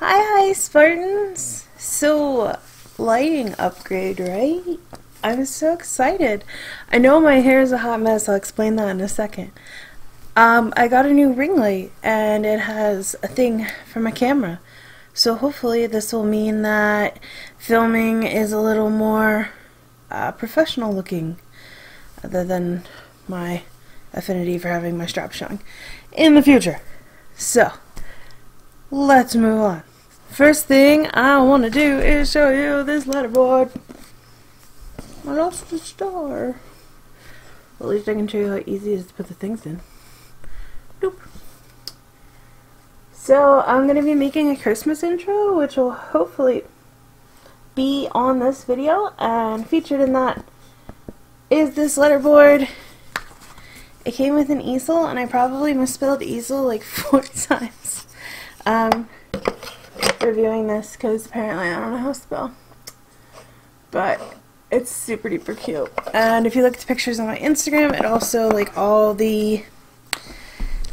Hi Spartans! So, lighting upgrade, right? I'm so excited. I know my hair is a hot mess, I'll explain that in a second. I got a new ring light and it has a thing for my camera. So hopefully this will mean that filming is a little more professional looking, other than my affinity for having my strap showing in the future. So let's move on. First thing I want to do is show you this letterboard. I lost the star. At least I can show you how easy it is to put the things in. Nope. So I'm going to be making a Christmas intro, which will hopefully be on this video, and featured in that is this letterboard. It came with an easel, and I probably misspelled easel like 4 times reviewing this, because apparently I don't know how to spell. But it's super duper cute, and if you look at the pictures on my Instagram, it also, like, all the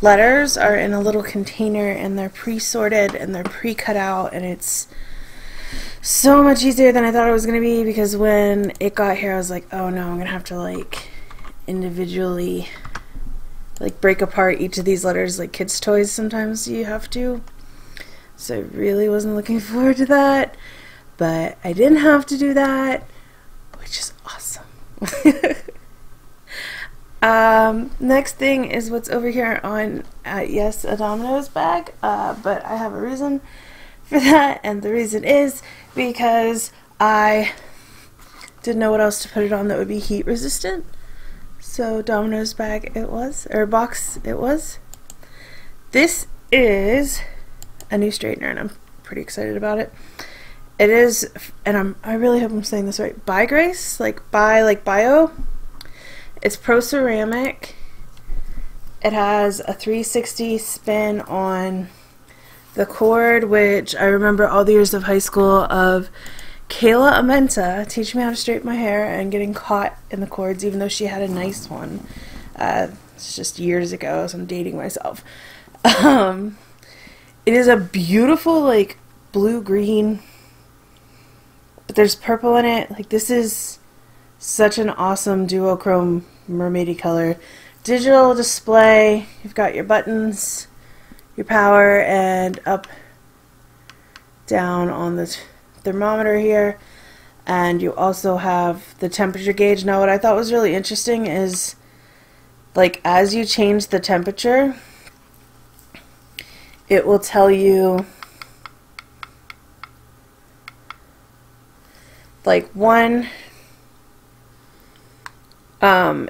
letters are in a little container and they're pre-sorted and they're pre-cut out, and it's so much easier than I thought it was going to be, because when it got here I was like, oh no, I'm going to have to, like, individually, like, break apart each of these letters like kids' toys sometimes you have to. So I really wasn't looking forward to that, but I didn't have to do that, which is awesome. Next thing is what's over here on, yes, a Domino's bag, but I have a reason for that, and the reason is because I didn't know what else to put it on that would be heat resistant, so Domino's bag it was, or box it was. This is a new straightener, and I'm pretty excited about it. It is, and I really hope I'm saying this right, By Grace, like by, like bio. It's pro ceramic. It has a 360 spin on the cord, which I remember all the years of high school of Kayla Amenta teaching me how to straighten my hair and getting caught in the cords, even though she had a nice one. It's just years ago, so I'm dating myself. It is a beautiful, like, blue-green, but there's purple in it. Like, this is such an awesome duochrome mermaidy color. Digital display. You've got your buttons, your power, and up, down on the thermometer here. And you also have the temperature gauge. Now, what I thought was really interesting is, like, as you change the temperature, it will tell you, like, one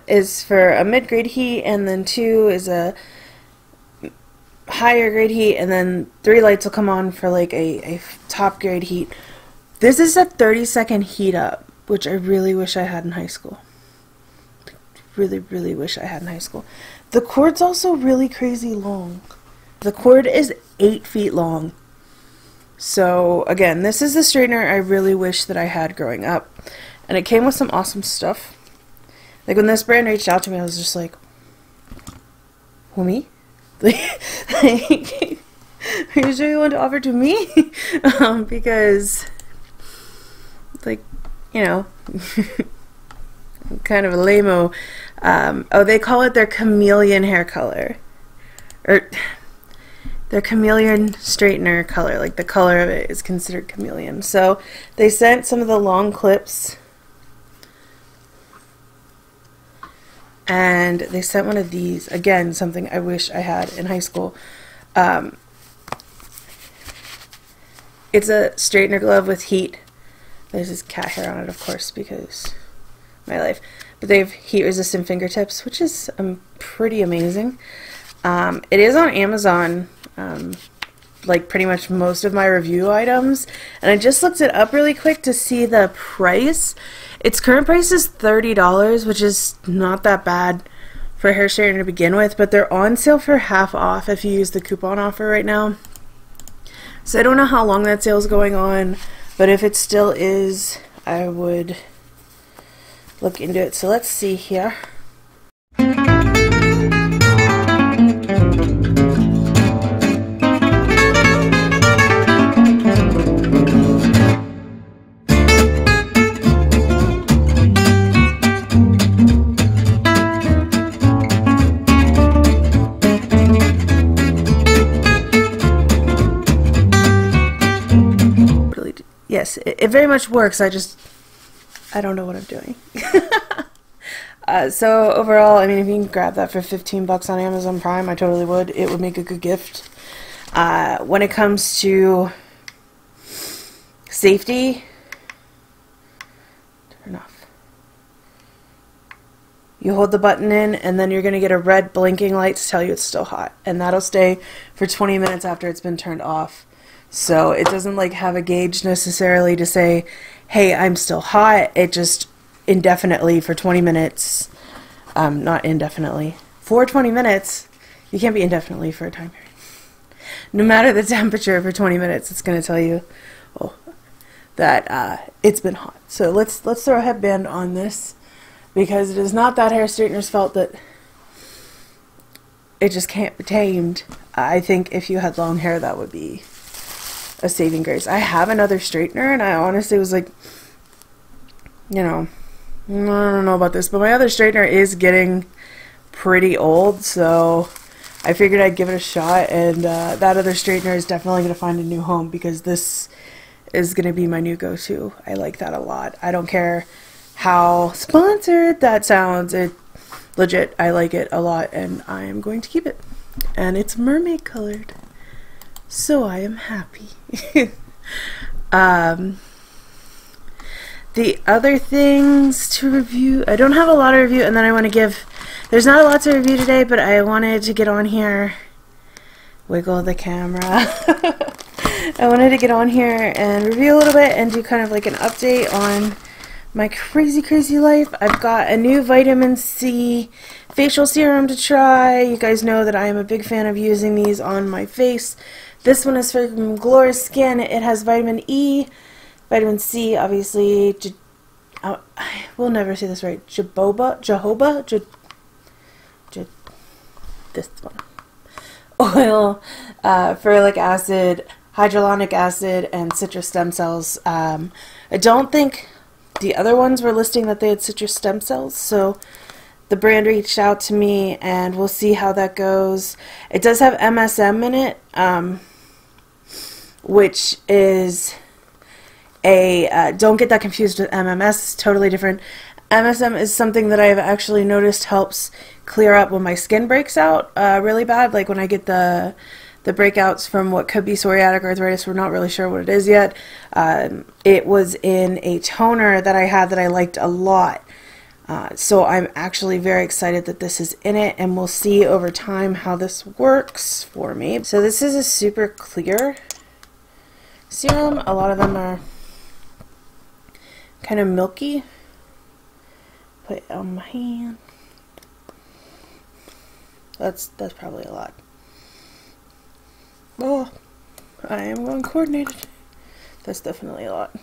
is for a mid-grade heat, and then 2 is a higher grade heat, and then 3 lights will come on for, like, a top grade heat. This is a 30-second heat up, which I really wish I had in high school. Really, really wish I had in high school. The cord's also really crazy long. The cord is 8 feet long. So again, this is the straightener I really wish that I had growing up, and it came with some awesome stuff. Like, when this brand reached out to me, I was just like, who, me? Like, are you sure you want to offer to me? Because, like, you know, I'm kind of a lame-o. Oh, they call it their chameleon hair color, or their chameleon straightener color, like the color of it is considered chameleon. So they sent some of the long clips, and they sent one of these, again, something I wish I had in high school. It's a straightener glove with heat. There's this cat hair on it, of course, because my life. But they have heat resistant fingertips, which is pretty amazing. It is on Amazon, like pretty much most of my review items, and I just looked it up really quick to see the price. Its current price is $30, which is not that bad for hair straightener to begin with, but they're on sale for half off if you use the coupon offer right now. So I don't know how long that sale is going on, but if it still is, I would look into it. So let's see here. Yes, it very much works. I don't know what I'm doing. So overall, I mean, if you can grab that for 15 bucks on Amazon Prime, I totally would. It would make a good gift. When it comes to safety, turn off. You hold the button in, and then you're going to get a red blinking light to tell you it's still hot, and that'll stay for 20 minutes after it's been turned off. So it doesn't like have a gauge necessarily to say, hey, I'm still hot. It just indefinitely for 20 minutes, not indefinitely, for 20 minutes, you can't be indefinitely for a time period. No matter the temperature for 20 minutes, it's going to tell you that it's been hot. So let's throw a headband on this because it is not that hair straighteners felt that it just can't be tamed. I think if you had long hair, that would be a saving grace. I have another straightener and I honestly was like, you know, I don't know about this, but my other straightener is getting pretty old, so I figured I'd give it a shot, and that other straightener is definitely going to find a new home because this is going to be my new go-to. I like that a lot. I don't care how sponsored that sounds. It legit, I like it a lot, and I am going to keep it. And it's mermaid colored. So I am happy. The other things to review, I don't have a lot to review, and then I want to give, there's not a lot to review today, but I wanted to get on here, wiggle the camera, I wanted to get on here and review a little bit and do kind of like an update on my crazy, crazy life. I've got a new vitamin C facial serum to try. You guys know that I am a big fan of using these on my face. This one is from GloriSkin. It has vitamin E, vitamin C, obviously. I will never say this right. This one. Oil ferulic acid, hyaluronic acid, and citrus stem cells. I don't think the other ones were listing that they had citrus stem cells, so the brand reached out to me and we'll see how that goes. It does have MSM in it, which is a, don't get that confused with MMS, totally different. MSM is something that I've actually noticed helps clear up when my skin breaks out really bad, like when I get the breakouts from what could be psoriatic arthritis. We're not really sure what it is yet. It was in a toner that I had that I liked a lot. So I'm actually very excited that this is in it, and we'll see over time how this works for me. So this is a super clear serum. A lot of them are kind of milky. Put it on my hand. That's probably a lot. Oh, I am uncoordinated. That's definitely a lot.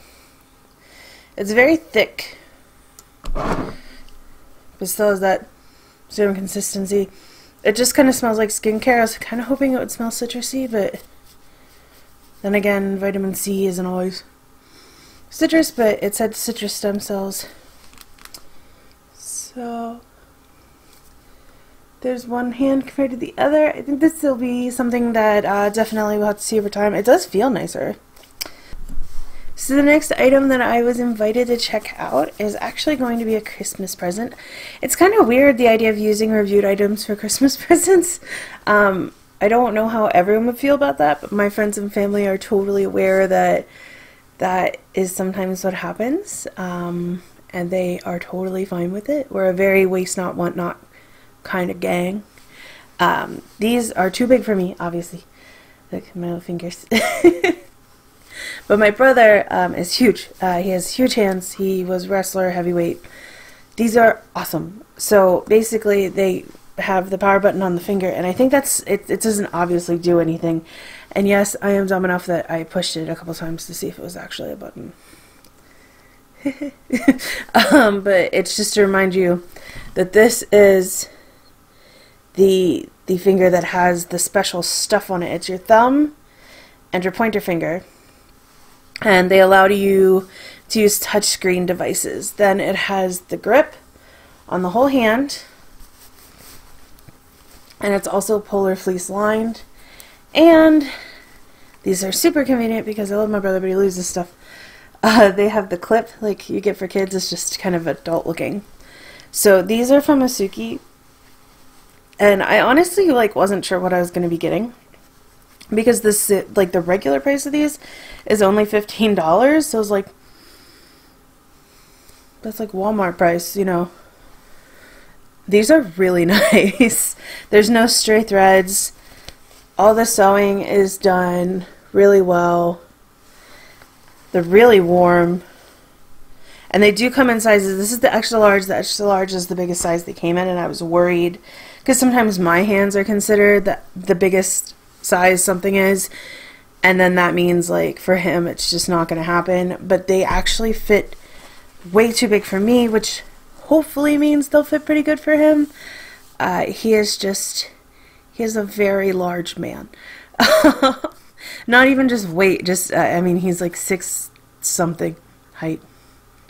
It's very thick, but still has that serum consistency. It just kind of smells like skincare. I was kind of hoping it would smell citrusy, but then again, vitamin C isn't always citrus, but it said citrus stem cells. So there's one hand compared to the other. I think this will be something that definitely we'll have to see over time. It does feel nicer. So the next item that I was invited to check out is actually going to be a Christmas present. It's kind of weird, the idea of using reviewed items for Christmas presents. I don't know how everyone would feel about that, but my friends and family are totally aware that that is sometimes what happens, and they are totally fine with it. We're a very waste not, want not kind of gang. These are too big for me, obviously. Look at my little fingers. But my brother is huge. He has huge hands. He was wrestler, heavyweight. These are awesome. So basically they have the power button on the finger, and I think that's it. It doesn't obviously do anything. And yes, I am dumb enough that I pushed it a couple times to see if it was actually a button. But it's just to remind you that this is the finger that has the special stuff on it. It's your thumb and your pointer finger, and they allow you to use touchscreen devices. Then it has the grip on the whole hand, and it's also polar fleece lined, and these are super convenient because I love my brother, but he loses stuff. They have the clip like you get for kids. It's just kind of adult looking. So these are from Asuki, and I honestly wasn't sure what I was going to be getting, because this, like, the regular price of these is only $15. So I was like, that's like Walmart price, you know. These are really nice. There's no stray threads. All the sewing is done really well. They're really warm, and they do come in sizes. This is the extra large. The extra large is the biggest size they came in, and I was worried because sometimes my hands are considered the biggest size something is, and then that means, like, for him it's just not going to happen. But they actually fit way too big for me, which hopefully means they'll fit pretty good for him. He is a very large man. Not even just weight, just, I mean, he's like 6-something height.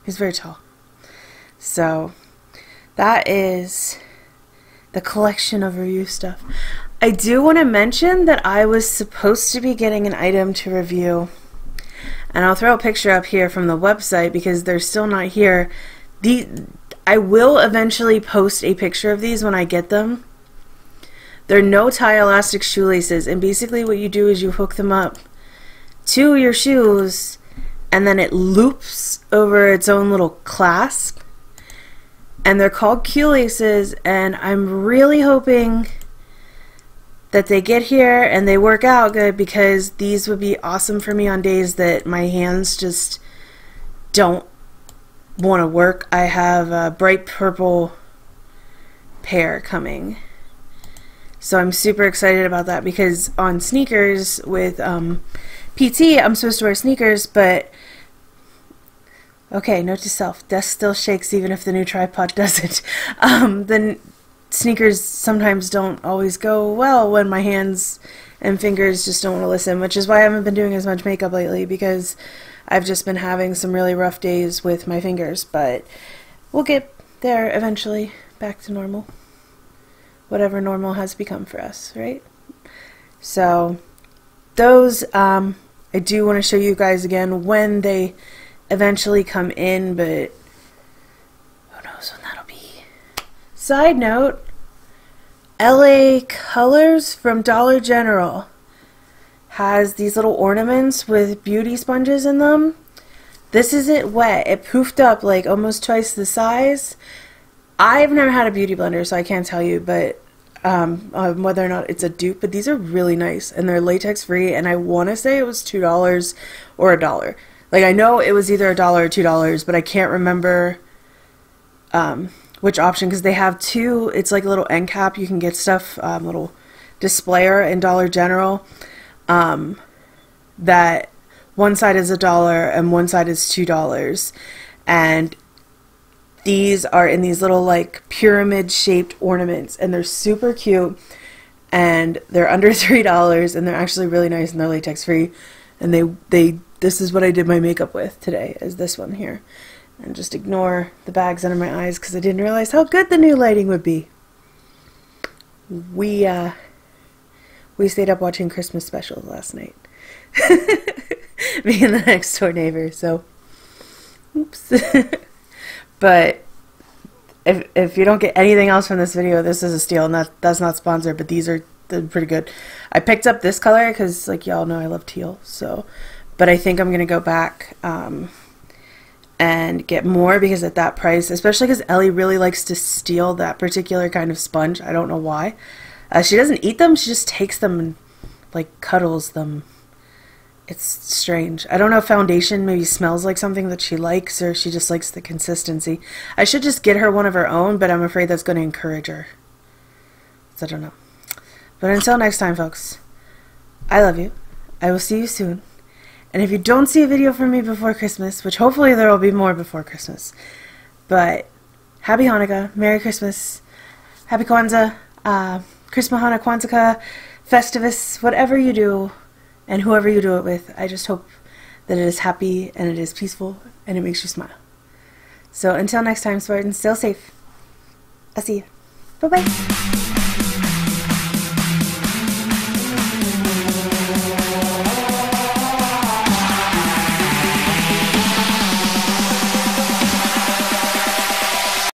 He's very tall. So that is the collection of review stuff. I do want to mention that I was supposed to be getting an item to review, and I'll throw a picture up here from the website because they're still not here. I will eventually post a picture of these when I get them. They're no-tie elastic shoelaces, and basically what you do is you hook them up to your shoes, and then it loops over its own little clasp, and they're called Qlaces, and I'm really hoping that they get here and they work out good, because these would be awesome for me on days that my hands just don't want to work. I have a bright purple pair coming. So I'm super excited about that, because on sneakers with PT, I'm supposed to wear sneakers, but okay, note to self, desk still shakes even if the new tripod doesn't. Then sneakers sometimes don't always go well when my hands and fingers just don't want to listen, which is why I haven't been doing as much makeup lately, because I've just been having some really rough days with my fingers, but we'll get there eventually, back to normal. Whatever normal has become for us, right? So those, I do want to show you guys again when they eventually come in, but who knows when that'll be. Side note, LA Colors from Dollar General has these little ornaments with beauty sponges in them. This isn't wet. It poofed up like almost twice the size. I've never had a beauty blender, so I can't tell you, but whether or not it's a dupe, but these are really nice, and they're latex free, and I want to say it was $2 or $1. Like, I know it was either $1 or $2, but I can't remember which option, because they have two. It's like a little end cap. You can get stuff, little displayer in Dollar General, that one side is $1 and one side is $2, and these are in these little, like, pyramid shaped ornaments, and they're super cute, and they're under $3, and they're actually really nice, and they're latex free, and this is what I did my makeup with today, is this one here. And just ignore the bags under my eyes, because I didn't realize how good the new lighting would be. We stayed up watching Christmas specials last night. Me and the next door neighbor, so oops. But if you don't get anything else from this video, this is a steal, and that's not sponsored, but these are pretty good. I picked up this color because, like, y'all know I love teal, so. But I think I'm going to go back and get more, because at that price, especially because Ellie really likes to steal that particular kind of sponge. I don't know why. She doesn't eat them. She just takes them and, like, cuddles them. It's strange. I don't know if foundation maybe smells like something that she likes, or she just likes the consistency. I should just get her one of her own, but I'm afraid that's going to encourage her. So I don't know. But until next time, folks, I love you. I will see you soon. And if you don't see a video from me before Christmas, which hopefully there will be more before Christmas, but happy Hanukkah, Merry Christmas, Happy Kwanzaa, Christmas, Hanukkah, Kwanzaa, Festivus, whatever you do, and whoever you do it with, I just hope that it is happy and it is peaceful and it makes you smile. So until next time, Spartans, still safe. I'll see you. Bye-bye.